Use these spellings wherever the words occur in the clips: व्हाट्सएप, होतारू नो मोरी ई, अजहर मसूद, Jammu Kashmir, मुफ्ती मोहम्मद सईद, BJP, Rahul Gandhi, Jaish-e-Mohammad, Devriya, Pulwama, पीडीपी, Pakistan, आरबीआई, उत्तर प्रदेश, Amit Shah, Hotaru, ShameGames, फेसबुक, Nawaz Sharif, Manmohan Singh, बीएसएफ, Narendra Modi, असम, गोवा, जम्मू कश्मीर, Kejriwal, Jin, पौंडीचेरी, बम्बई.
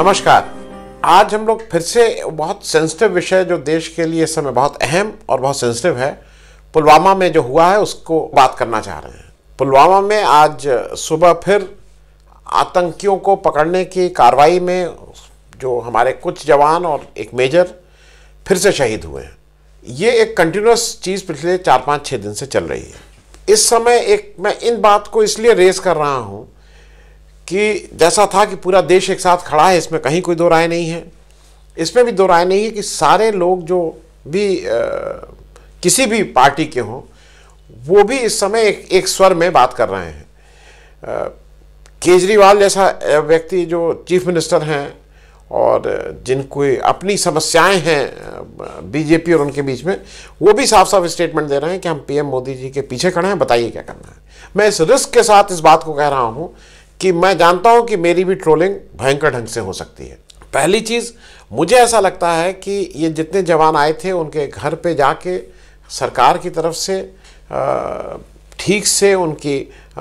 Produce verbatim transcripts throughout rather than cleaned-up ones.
नमस्कार। आज हम लोग फिर से बहुत सेंसिटिव विषय जो देश के लिए इस समय बहुत अहम और बहुत सेंसिटिव है, पुलवामा में जो हुआ है उसको बात करना चाह रहे हैं। पुलवामा में आज सुबह फिर आतंकियों को पकड़ने की कार्रवाई में जो हमारे कुछ जवान और एक मेजर फिर से शहीद हुए हैं। ये एक कंटिन्यूस चीज़ पिछले चार पाँच छः दिन से चल रही है। इस समय एक मैं इन बात को इसलिए रेस कर रहा हूँ कि जैसा था कि पूरा देश एक साथ खड़ा है, इसमें कहीं कोई दो राय नहीं है, इसमें भी दो राय नहीं है कि सारे लोग जो भी आ, किसी भी पार्टी के हों वो भी इस समय एक, एक स्वर में बात कर रहे हैं। आ, केजरीवाल जैसा व्यक्ति जो चीफ मिनिस्टर हैं और जिनको अपनी समस्याएं हैं बीजेपी और उनके बीच में, वो भी साफ साफ स्टेटमेंट दे रहे हैं कि हम पीएम मोदी जी के पीछे खड़े हैं, बताइए क्या करना है। मैं इस रिस्क के साथ इस बात को कह रहा हूं कि मैं जानता हूं कि मेरी भी ट्रोलिंग भयंकर ढंग से हो सकती है। पहली चीज़, मुझे ऐसा लगता है कि ये जितने जवान आए थे उनके घर पर जाके सरकार की तरफ से आ, ठीक से उनकी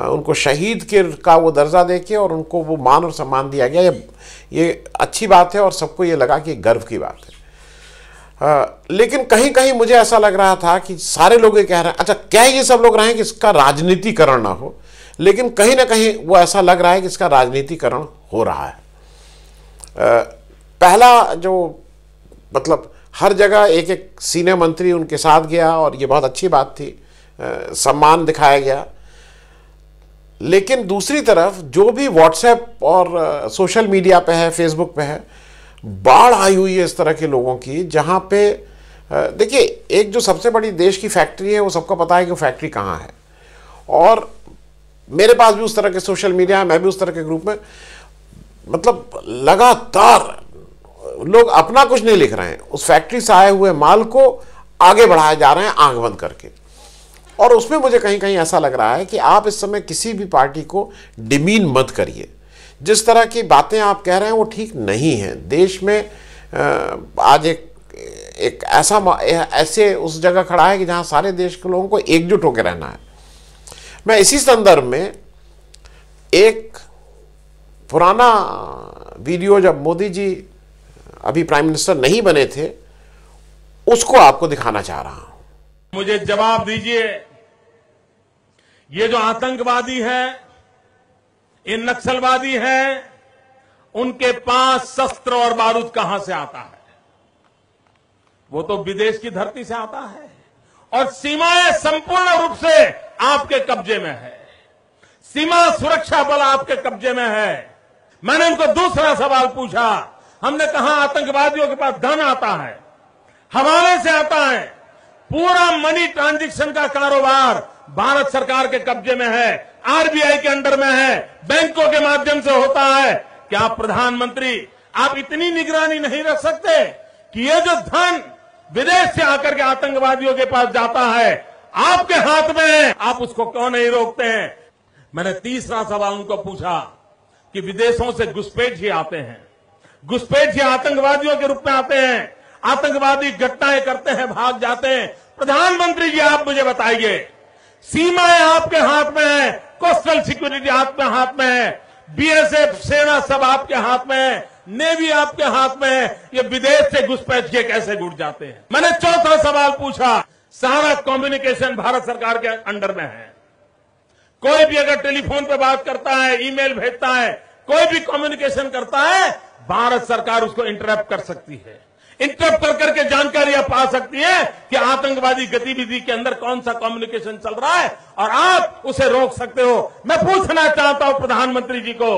उनको शहीद के का वो दर्जा देके और उनको वो मान और सम्मान दिया गया, ये ये अच्छी बात है और सबको ये लगा कि गर्व की बात है। आ, लेकिन कहीं कहीं मुझे ऐसा लग रहा था कि सारे लोग ये कह रहे हैं, अच्छा क्या ये सब लोग रहे हैं कि इसका राजनीतिकरण ना हो, लेकिन कहीं ना कहीं वो ऐसा लग रहा है कि इसका राजनीतिकरण हो रहा है। आ, पहला जो मतलब हर जगह एक एक सीनियर मंत्री उनके साथ गया और ये बहुत अच्छी बात थी, सम्मान दिखाया गया। लेकिन दूसरी तरफ जो भी व्हाट्सएप और सोशल मीडिया पे है, फेसबुक पे है, बाढ़ आई हुई है इस तरह के लोगों की, जहाँ पे देखिए एक जो सबसे बड़ी देश की फैक्ट्री है वो सबको पता है कि वो फैक्ट्री कहाँ है, और मेरे पास भी उस तरह के सोशल मीडिया है, मैं भी उस तरह के ग्रुप में, मतलब लगातार लोग अपना कुछ नहीं लिख रहे हैं, उस फैक्ट्री से आए हुए माल को आगे बढ़ाए जा रहे हैं आँख बंद करके। और उसमें मुझे कहीं कहीं ऐसा लग रहा है कि आप इस समय किसी भी पार्टी को डिमीन मत करिए। जिस तरह की बातें आप कह रहे हैं वो ठीक नहीं है। देश में आज एक एक ऐसा ऐसे उस जगह खड़ा है कि जहां सारे देश के लोगों को एकजुट होकर रहना है। मैं इसी संदर्भ में एक पुराना वीडियो, जब मोदी जी अभी प्राइम मिनिस्टर नहीं बने थे, उसको आपको दिखाना चाह रहा हूँ। मुझे जवाब दीजिए, ये जो आतंकवादी है, ये नक्सलवादी है, उनके पास शस्त्र और बारूद कहां से आता है? वो तो विदेश की धरती से आता है और सीमाएं संपूर्ण रूप से आपके कब्जे में है, सीमा सुरक्षा बल आपके कब्जे में है। मैंने उनको दूसरा सवाल पूछा, हमने कहा आतंकवादियों के पास धन आता है, हवाले से आता है, पूरा मनी ट्रांजैक्शन का कारोबार भारत सरकार के कब्जे में है, आरबीआई के अंडर में है, बैंकों के माध्यम से होता है। क्या प्रधानमंत्री आप इतनी निगरानी नहीं रख सकते कि ये जो धन विदेश से आकर के आतंकवादियों के पास जाता है, आपके हाथ में है, आप उसको क्यों नहीं रोकते हैं? मैंने तीसरा सवाल उनको पूछा कि विदेशों से घुसपैठ ही आते हैं, घुसपैठ ही आतंकवादियों के रूप में आते हैं, आतंकवादी घटनाएं करते हैं, भाग जाते हैं। प्रधानमंत्री जी आप मुझे बताइए, सीमाएं आपके हाथ में है, कोस्टल सिक्योरिटी आपके हाथ में है, बीएसएफ सेना सब आपके हाथ में है, नेवी आपके हाथ में है, ये विदेश से घुसपैठ के कैसे घुस जाते हैं? मैंने चौथा सवाल पूछा, सारा कम्युनिकेशन भारत सरकार के अंडर में है, कोई भी अगर टेलीफोन पर बात करता है, ईमेल भेजता है, कोई भी कम्युनिकेशन करता है, भारत सरकार उसको इंटरप्ट कर सकती है, इंटरप्ट कर करके जानकारी आप पा सकती है कि आतंकवादी गतिविधि के अंदर कौन सा कम्युनिकेशन चल रहा है और आप उसे रोक सकते हो। मैं पूछना चाहता हूं प्रधानमंत्री जी को,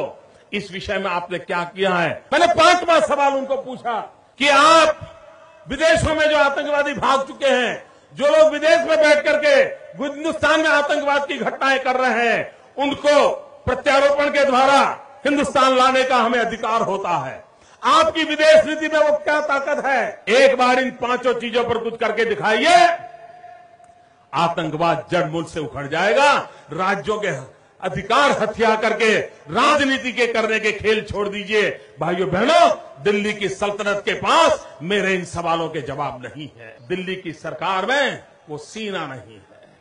इस विषय में आपने क्या किया है? मैंने पांचवा सवाल उनको पूछा कि आप विदेशों में जो आतंकवादी भाग चुके हैं, जो लोग विदेश में बैठ करके हिन्दुस्तान में आतंकवाद की घटनाएं कर रहे हैं, उनको प्रत्यारोपण के द्वारा हिन्दुस्तान लाने का हमें अधिकार होता है, आपकी विदेश नीति में वो क्या ताकत है? एक बार इन पांचों चीजों पर कुछ करके दिखाइए, आतंकवाद जड़मूल से उखड़ जाएगा, राज्यों के अधिकार हथिया करके राजनीति के करने के खेल छोड़ दीजिए। भाइयों बहनों, दिल्ली की सल्तनत के पास मेरे इन सवालों के जवाब नहीं है। दिल्ली की सरकार में वो सीना नहीं है,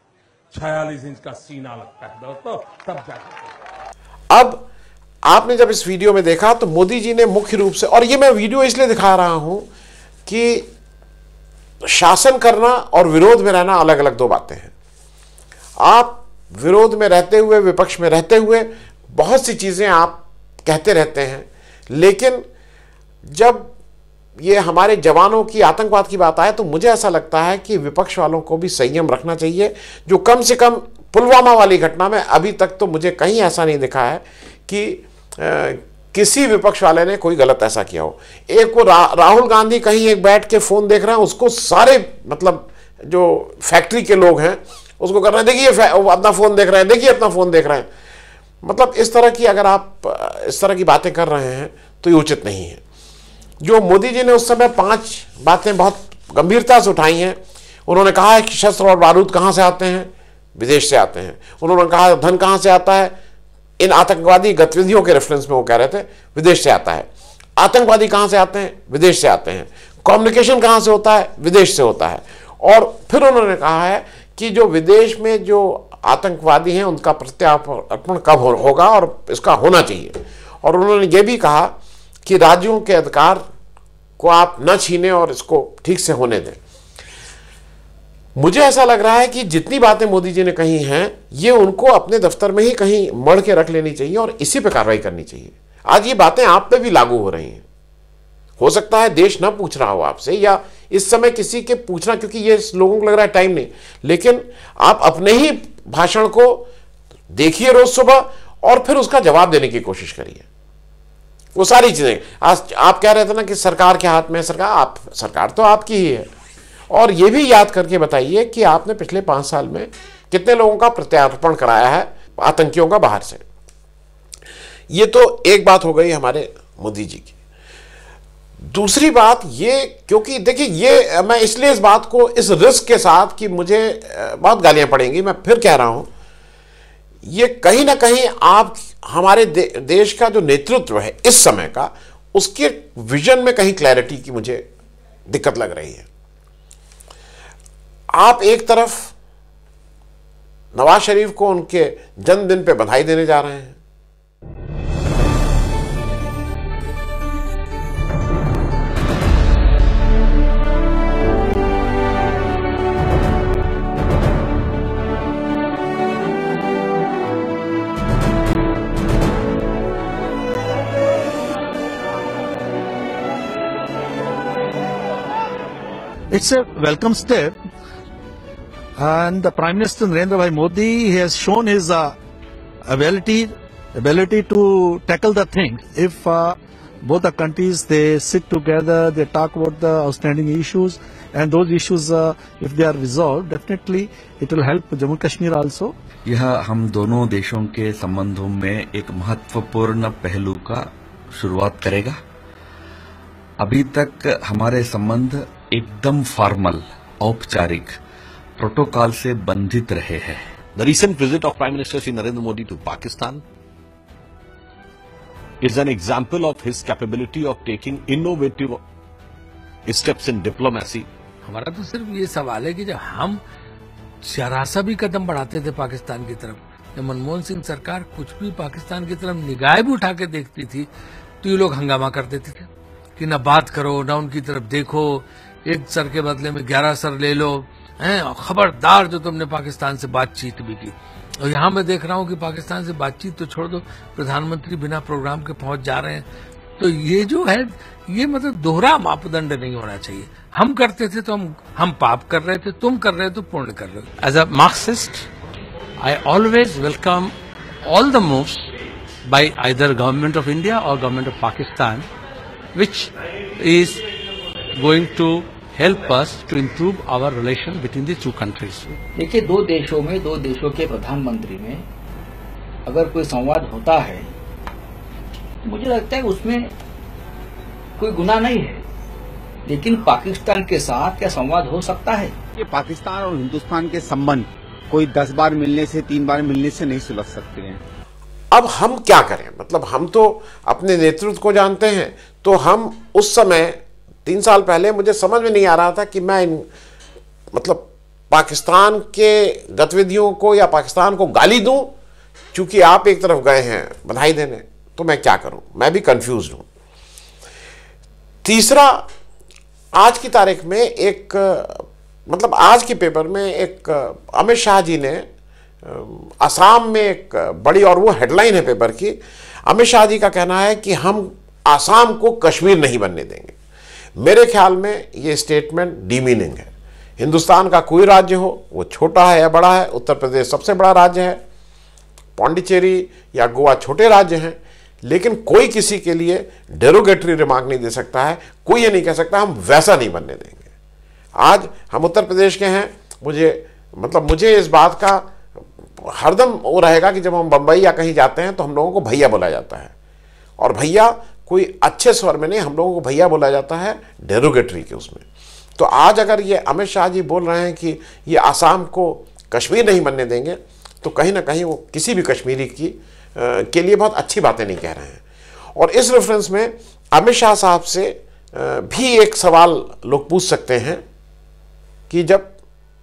छियालीस इंच का सीना लगता है दोस्तों, तब जाकर। अब आपने जब इस वीडियो में देखा तो मोदी जी ने मुख्य रूप से, और ये मैं वीडियो इसलिए दिखा रहा हूं कि शासन करना और विरोध में रहना अलग अलग दो बातें हैं। आप विरोध में रहते हुए, विपक्ष में रहते हुए बहुत सी चीज़ें आप कहते रहते हैं, लेकिन जब ये हमारे जवानों की आतंकवाद की बात आए तो मुझे ऐसा लगता है कि विपक्ष वालों को भी संयम रखना चाहिए। जो कम से कम पुलवामा वाली घटना में अभी तक तो मुझे कहीं ऐसा नहीं दिखा है कि आ, किसी विपक्ष वाले ने कोई गलत ऐसा किया हो। एक को रा, राहुल गांधी कहीं एक बैठ के फ़ोन देख रहे हैं, उसको सारे मतलब जो फैक्ट्री के लोग हैं उसको कर रहे हैं, देखिए अपना फ़ोन देख रहे हैं, देखिए अपना फ़ोन देख रहे हैं। मतलब इस तरह की अगर आप इस तरह की बातें कर रहे हैं तो ये उचित नहीं है। जो मोदी जी ने उस समय पांच बातें बहुत गंभीरता से उठाई हैं, उन्होंने कहा है कि शस्त्र और बारूद कहाँ से आते हैं, विदेश से आते हैं। उन्होंने कहा धन कहाँ से आता है, इन आतंकवादी गतिविधियों के रेफरेंस में वो कह रहे थे, विदेश से आता है। आतंकवादी कहाँ से आते हैं, विदेश से आते हैं। कम्युनिकेशन कहाँ से होता है, विदेश से होता है। और फिर उन्होंने कहा है कि जो विदेश में जो आतंकवादी हैं उनका प्रत्यार्पण कब होगा और इसका होना चाहिए। और उन्होंने ये भी कहा कि राज्यों के अधिकार को आप न छीने और इसको ठीक से होने दें। मुझे ऐसा लग रहा है कि जितनी बातें मोदी जी ने कही हैं ये उनको अपने दफ्तर में ही कहीं मढ़ के रख लेनी चाहिए और इसी पे कार्रवाई करनी चाहिए। आज ये बातें आप पे भी लागू हो रही हैं। हो सकता है देश ना पूछ रहा हो आपसे, या इस समय किसी के पूछना, क्योंकि ये लोगों को लग रहा है टाइम नहीं, लेकिन आप अपने ही भाषण को देखिए रोज सुबह और फिर उसका जवाब देने की कोशिश करिए। वो सारी चीज़ें आज आप कह रहे थे ना कि सरकार के हाथ में, सरकार आप सरकार तो आपकी ही है। और ये भी याद करके बताइए कि आपने पिछले पाँच साल में कितने लोगों का प्रत्यार्पण कराया है आतंकियों का बाहर से। ये तो एक बात हो गई हमारे मोदी जी की। दूसरी बात ये, क्योंकि देखिए ये मैं इसलिए इस बात को इस रिस्क के साथ कि मुझे बहुत गालियाँ पड़ेंगी, मैं फिर कह रहा हूँ, ये कहीं ना कहीं आप हमारे दे, देश का जो नेतृत्व है इस समय का, उसके विजन में कहीं क्लैरिटी की मुझे दिक्कत लग रही है। आप एक तरफ नवाज शरीफ को उनके जन्मदिन पे बधाई देने जा रहे हैं, it's a welcome step, and the Prime Minister Narendra Modi has shown his uh, ability ability to tackle the thing. If uh, both the countries they sit together, they talk about the outstanding issues, and those issues uh, if they are resolved, definitely it will help Jammu Kashmir also. यह हम दोनों देशों के संबंधों में एक महत्वपूर्ण पहलू का शुरुआत करेगा। अभी तक हमारे संबंध एकदम फॉर्मल, औपचारिक प्रोटोकॉल से बंधित रहे हैं। The recent visit of Prime Minister Shri Narendra Modi to Pakistan is an example of his capability of taking innovative steps in diplomacy. हमारा तो सिर्फ ये सवाल है कि जब हम शरासा भी कदम बढ़ाते थे पाकिस्तान की तरफ, जब मनमोहन सिंह सरकार कुछ भी पाकिस्तान की तरफ निगाह भी उठा के देखती थी तो ये लोग हंगामा करते थे कि ना बात करो, ना उनकी तरफ देखो, एक सर के बदले में ग्यारह सर ले लो, हैं खबरदार जो तुमने पाकिस्तान से बातचीत भी की। और यहाँ मैं देख रहा हूँ कि पाकिस्तान से बातचीत तो छोड़ दो, प्रधानमंत्री बिना प्रोग्राम के पहुंच जा रहे हैं। तो ये जो है ये मतलब दोहरा मापदंड नहीं होना चाहिए। हम करते थे तो हम हम पाप कर रहे थे, तुम कर रहे हो तो पुण्य कर रहे हो। As a Marxist I always welcome all the moves by either government of India और government of Pakistan which is going to help us to improve our relation between the two countries. देखिए, दो देशों में, दो देशों के प्रधानमंत्री में अगर कोई संवाद होता है, मुझे लगता है उसमें कोई गुनाह नहीं है। लेकिन पाकिस्तान के साथ क्या संवाद हो सकता है? ये पाकिस्तान और हिंदुस्तान के संबंध कोई दस बार मिलने से, तीन बार मिलने से नहीं सुलझ सकते हैं। अब हम क्या करें? मतलब हम तो अपने नेतृत्व को जानते हैं, तो हम उस समय तीन साल पहले मुझे समझ में नहीं आ रहा था कि मैं इन मतलब पाकिस्तान के गतिविधियों को या पाकिस्तान को गाली दूं, क्योंकि आप एक तरफ गए हैं बधाई देने, तो मैं क्या करूं, मैं भी कंफ्यूज हूं। तीसरा, आज की तारीख में एक मतलब आज के पेपर में एक अमित शाह जी ने असम में एक बड़ी, और वो हेडलाइन है पेपर की, अमित शाह जी का कहना है कि हम असम को कश्मीर नहीं बनने देंगे। मेरे ख्याल में ये स्टेटमेंट डीमीनिंग है। हिंदुस्तान का कोई राज्य हो, वो छोटा है या बड़ा है, उत्तर प्रदेश सबसे बड़ा राज्य है, पौंडीचेरी या गोवा छोटे राज्य हैं, लेकिन कोई किसी के लिए डेरोगेटरी रिमार्क नहीं दे सकता है। कोई ये नहीं कह सकता हम वैसा नहीं बनने देंगे। आज हम उत्तर प्रदेश के हैं, मुझे मतलब मुझे इस बात का हरदम वो रहेगा कि जब हम बम्बई या कहीं जाते हैं तो हम लोगों को भैया बोला जाता है, और भैया कोई अच्छे स्वर में नहीं, हम लोगों को भैया बोला जाता है डेरोगेटरी के उसमें। तो आज अगर ये अमित शाह जी बोल रहे हैं कि ये असम को कश्मीर नहीं बनने देंगे, तो कहीं ना कहीं वो किसी भी कश्मीरी की आ, के लिए बहुत अच्छी बातें नहीं कह रहे हैं। और इस रेफरेंस में अमित शाह साहब से आ, भी एक सवाल लोग पूछ सकते हैं कि जब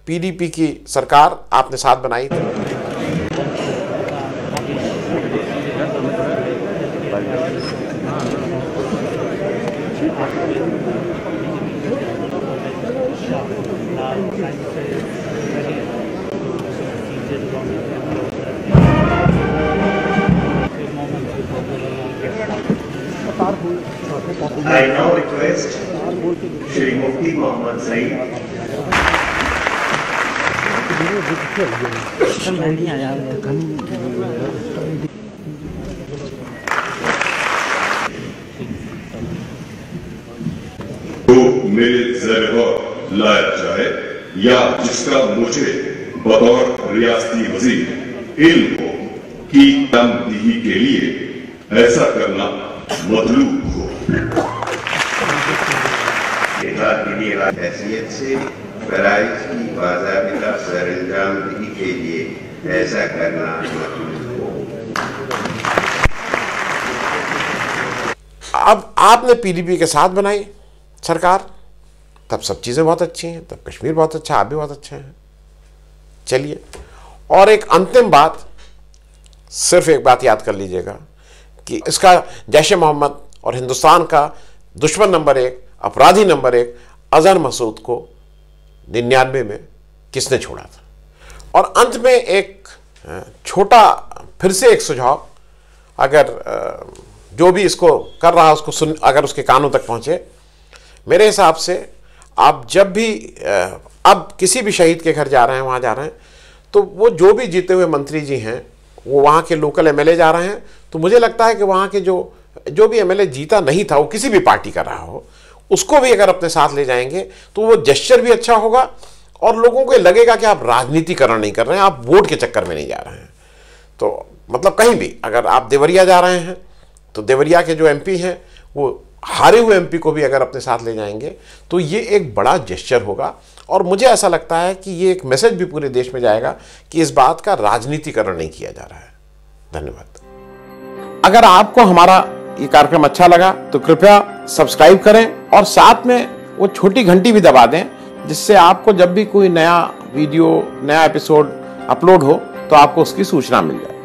पीडीपी की सरकार आपने साथ बनाई थी, I now request Shri Mufti Mohammad Saeed. जो मेरे जरिए लाया जाए या जिसका मुझे बतौर रियासती वजीर इल्म हो कि तनदीही के लिए ऐसा करना मतलूब हो। हैसियत से फराइज की बाज़ाबिता सरंजामदही के लिए ऐसा करना मतलूब हो। अब आपने पीडीपी के साथ बनाई सरकार, तब सब चीज़ें बहुत अच्छी हैं, तब कश्मीर बहुत अच्छा, आप भी बहुत अच्छे हैं। चलिए, और एक अंतिम बात, सिर्फ एक बात याद कर लीजिएगा कि इसका जैश ए मोहम्मद और हिंदुस्तान का दुश्मन नंबर एक, अपराधी नंबर एक अजहर मसूद को निन्यानवे में किसने छोड़ा था। और अंत में एक छोटा फिर से एक सुझाव, अगर जो भी इसको कर रहा है उसको सुन, अगर उसके कानों तक पहुँचे, मेरे हिसाब से आप जब भी अब किसी भी शहीद के घर जा रहे हैं, वहाँ जा रहे हैं, तो वो जो भी जीते हुए मंत्री जी हैं, वो वहाँ के लोकल एमएलए जा रहे हैं, तो मुझे लगता है कि वहाँ के जो जो भी एमएलए जीता नहीं था, वो किसी भी पार्टी का रहा हो, उसको भी अगर अपने साथ ले जाएंगे तो वो जेस्चर भी अच्छा होगा और लोगों को लगेगा कि आप राजनीतिकरण नहीं कर रहे हैं, आप वोट के चक्कर में नहीं जा रहे हैं। तो मतलब कहीं भी अगर आप देवरिया जा रहे हैं तो देवरिया के जो एमपी हैं, वो हारे हुए एमपी को भी अगर अपने साथ ले जाएंगे तो ये एक बड़ा जेस्चर होगा। और मुझे ऐसा लगता है कि ये एक मैसेज भी पूरे देश में जाएगा कि इस बात का राजनीतिकरण नहीं किया जा रहा है। धन्यवाद। अगर आपको हमारा ये कार्यक्रम अच्छा लगा तो कृपया सब्सक्राइब करें और साथ में वो छोटी घंटी भी दबा दें, जिससे आपको जब भी कोई नया वीडियो, नया एपिसोड अपलोड हो तो आपको उसकी सूचना मिल जाए।